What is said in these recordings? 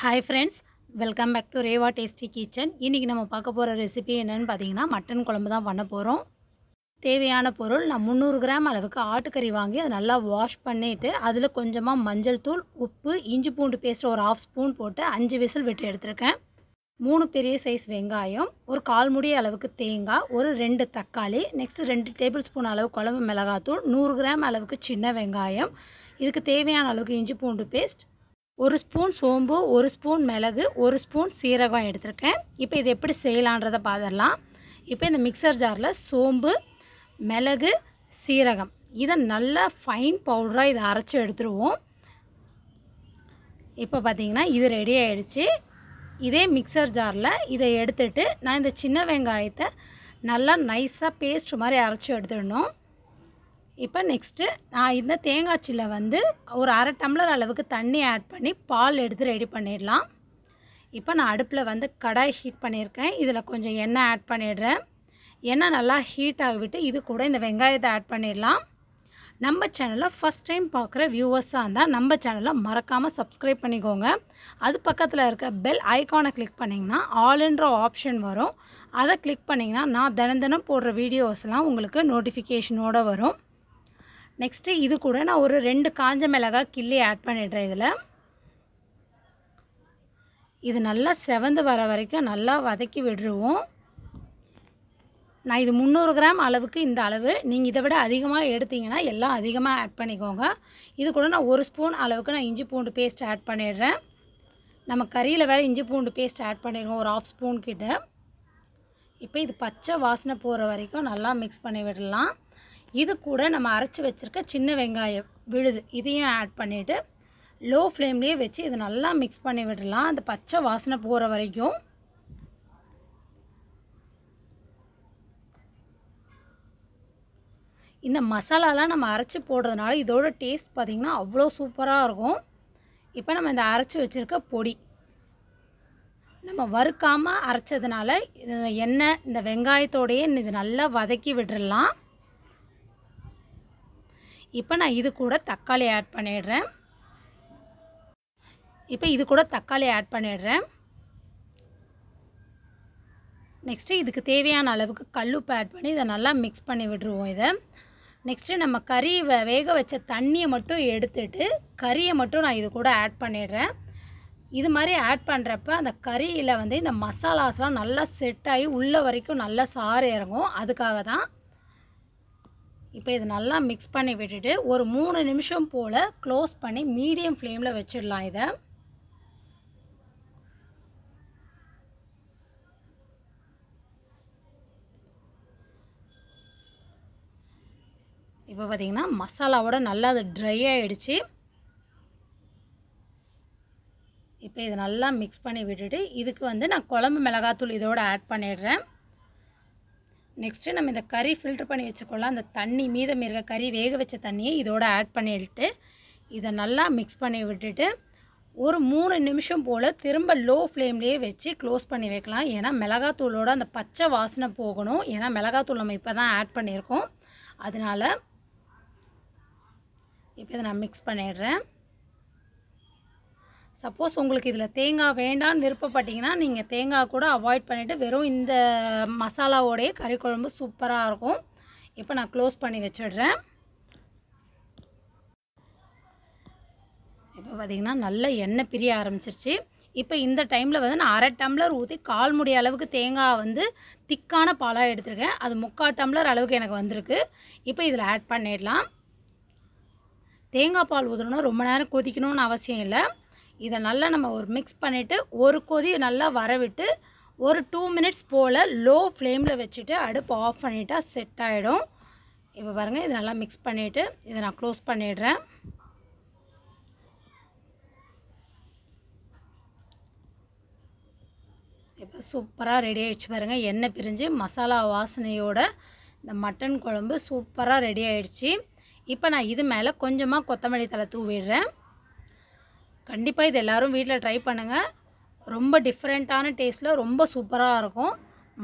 Hi friends welcome back to Reva tasty kitchen इनकी नम्बर पाकपर रेसिपी एन्नु पातींगना मटन कुलम्बु தான் பண்ண போறோம் தேவையான பொருள் நான் 300 கிராம் அளவுக்கு ஆட்டுக்கறி வாங்கி அதை நல்லா வாஷ் பண்ணிட்டு அதுல கொஞ்சமா மஞ்சள் தூள் உப்பு இஞ்சி பூண்டு பேஸ்ட் ஒரு 1/2 ஸ்பூன் போட்டு 5 விசில் விட்டு எடுத்துர்க்கேன் மூணு பெரிய சைஸ் வெங்காயம் ஒரு கால் முடி அளவுக்கு தேங்காய் ஒரு 2 தக்காளி நெக்ஸ்ட் 2 டேபிள்ஸ்பூன் அளவு குழம்பு மிளகாய் தூள் 100 கிராம் அளவுக்கு சின்ன வெங்காயம் இதுக்கு தேவையான அளவுக்கு இஞ்சி பூண்டு பேஸ்ட் और स्पून सोंबू और स्पून मिलगु और स्पून सीरगम एप्पड़ी सेयलांड्रदा पादरलाम इप्पो इंद मिक्सर जारल सोंबू मिलगु सीरगम इद नल्ला फाइन पाउडरा इद अरच्चु एडुत्रुवोम इप्पो पातींगना इद रेडी आयिरुच्चु इदे मिक्सर जारल इद एडुत्तुट्टु नान इंद चिन्न वेंगायत्तै नल्ला नैसा पेस्ट मारी अरच्चु एडुत्तुडणुम इप्पो नेक्स्ट நான் இந்த தேங்காய் சில்ல வந்து ஒரு 1/2 டம்ளர் அளவுக்கு தண்ணி ஆட் பண்ணி பால் எடுத்து ரெடி பண்ணிடலாம் இப்போ நான் அடுப்புல வந்து கடாய் ஹீட் பண்ணியிருக்கேன் இதல கொஞ்சம் எண்ணெய் ஆட் பண்ணிடுறேன் எண்ணெய் நல்லா ஹீட் ஆகிவிட்டு இது கூட இந்த வெங்காயத்தை ஆட் பண்ணிடலாம் நம்ம சேனலை ஃபர்ஸ்ட் டைம் பார்க்குற வியூவர்ஸா இருந்தா நம்ம சேனலை மறக்காம சப்ஸ்கிரைப் பண்ணிக்கோங்க அது பக்கத்துல இருக்க பெல் ஐகானை கிளிக் பண்ணீங்கனா ஆல் என்ற ஆப்ஷன் வரும் அத கிளிக் பண்ணீங்கனா நான் தினந்தனம் போடுற வீடியோஸ்லாம் உங்களுக்கு நோட்டிஃபிகேஷனோட வரும் नेक्स्ट इदु कूड़ा ना और 2 कांजा मिलगा किल्ली ऐड पण्णिट्रेन इदुला इदु नल्ला सेवंदु वर वरैक्कुम नल्ला वदक्कि विडुरुवोम ना इदु 300 ग्राम अलवुक्कु इंद अलवु नींगा इதை விட அதிகமா எடுத்தீங்கனா எல்லாம் அதிகமா ऐड பண்ணிக்கோங்க இது கூட நான் 1 ஸ்பூன் அளவுக்கு நான் இஞ்சி பூண்டு பேஸ்ட் ऐड பண்ணிடுறேன் நம்ம கறியில வேற இஞ்சி பூண்டு பேஸ்ட் ऐड பண்ணிடுவோம் ஒரு 1/2 ஸ்பூன் கிட்ட இப்போ இது பச்சை வாசனை போற வரைக்கும் நல்லா mix பண்ணி விடலாம் இது கூட நம்ம அரைச்சு வச்சிருக்க சின்ன வெங்காயம் விழுது இதையும் ஆட் பண்ணிட்டு லோ ஃப்ளேம்லயே வெச்சு இது நல்லா mix பண்ணி விடலாம் அந்த பச்சை வாசனை போற வரைக்கும் இந்த மசாலாலாம் நம்ம அரைச்சு போடுறதனால இதோட டேஸ்ட் பாத்தீங்கன்னா அவ்ளோ சூப்பரா இருக்கும் இப்போ நம்ம இந்த அரைச்சு வச்சிருக்க பொடி நம்ம வறுக்காம அரைச்சதனால எண்ணெய் இந்த வெங்காயத்தோட இது நல்லா வதக்கி விடறலாம் இப்போ நான் இது கூட தக்காளி ஆட் பண்ணிடுறேன் நெக்ஸ்ட் இதுக்கு தேவையான அளவுக்கு கல்லுப்பு ஆட் பண்ணி இத நல்லா mix பண்ணி விட்டுருவோம் இத நெக்ஸ்ட் நம்ம கறி வேக வச்ச தண்ணியை மட்டும் எடுத்துட்டு கறியை மட்டும் நான் இது கூட ஆட் பண்ணிடுறேன் இது மாதிரி ஆட் பண்றப்ப அந்த கறியில வந்து இந்த மசாலாஸ்லாம் நல்லா செட் ஆகி உள்ள வரைக்கும் நல்லா சாறு இறங்கும் அதுக்காக தான் இப்போ இது நல்லா mix பண்ணி விட்டுட்டு ஒரு 3 நிமிஷம் போல க்ளோஸ் பண்ணி மீடியம் ஃப்ளேம்ல வெச்சிடலாம் இத இப்போ பாத்தீங்கன்னா மசாலாவோட நல்லா அது ட்ரை ஆயிடுச்சு இப்போ இது நல்லா mix பண்ணி விட்டுட்டு இதுக்கு வந்து நான் குழம்பு மிளகாய்த்தூள் இதோட ஆட் பண்ணிடுறேன் नेक्स्ट நம்ம இந்த கறி ஃபில்டர் பண்ணி வெச்சுக்கலாம் அந்த தண்ணி மீதம் இருக்க கறி வேக வெச்ச தண்ணியை இதோட ஆட் பண்ணிட்டு இத நல்லா mix பண்ணி விட்டுட்டு ஒரு 3 நிமிஷம் போல திரும்ப லோ ஃப்ளேம்லயே வெச்சு க்ளோஸ் பண்ணி வைக்கலாம் ஏனா மிளகாய் தூளோட அந்த பச்சை வாசனை போகணும் ஏனா மிளகாய் தூள் நம்ம இப்பதான் ஆட் பண்ணியிருக்கோம் அதனால இப்போ இத நான் mix பண்ணிடுறேன் सपोज உங்களுக்கு இதல தேங்காய் வேண்டாம் விருப்பப்பட்டீங்கனா நீங்க தேங்காய் கூட அவாய்ட் பண்ணிட்டு வெறும் இந்த மசாலாவோட கறி குழம்பு சூப்பரா இருக்கும் இப்போ நான் க்ளோஸ் பண்ணி வெச்சிடுறேன் இப்போ பாத்தீங்கன்னா நல்ல எண்ணெய் பிரிய ஆரம்பிச்சிருச்சு இப்போ இந்த டைம்ல வந்து நான் 1/2 டம்ளர் ஊத்தி கால் முடி அளவுக்கு தேங்காய் வந்து திக்கான பாலா எடுத்துர்க்கேன் அது 3/4 டம்ளர் அளவுக்கு எனக்கு வந்திருக்கு இப்போ இதல ஆட் பண்ணிடலாம் தேங்காய் பால் ஊத்துறேன்னா ரொம்ப நேரம் கொதிக்கணும்னு அவசியம் இல்லை इதை நல்லா நம்ம ஒரு mix பண்ணிட்டு ஒரு கொதி நல்லா வரவிட்டு ஒரு 2 minutes போல லோ ஃப்ளேம்ல வெச்சிட்டு அடுப்பு ஆஃப் பண்ணிட்டா செட் ஆயிடும் இப்போ பாருங்க இது நல்லா mix பண்ணிட்டு இத நான் க்ளோஸ் பண்ணிடுறேன் இப்போ சூப்பரா ரெடி ஆயிடுச்சு பாருங்க எண்ணெய் பிரிஞ்சு மசாலா வாசனையோட இந்த மட்டன் குழம்பு சூப்பரா ரெடி ஆயிடுச்சு இப்போ நான் இது மேல கொஞ்சமா கொத்தமல்லி தழை தூவிடுறேன் कंडिप्पा इद एल्लारुम वीट्ल ट्राई पण्णुंगा रोम्ब डिफरेंटान टेस्टला रोम्ब सूपरा इरुक्कुम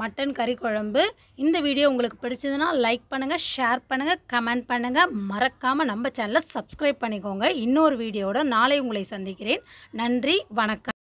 मट्टन करी कोळंबु इंद वीडियो उंगलुक्कु पिडिच्चदुना लाइक पण्णुंगा शेयर पण्णुंगा कमेंट पण्णुंगा मरक्कामा नम्म चैनल सब्सक्राइब पण्णिकोंगा इन्नोरु वीडियोड नाले उंगलै संदिक्किरेन नंद्री वणक्कम।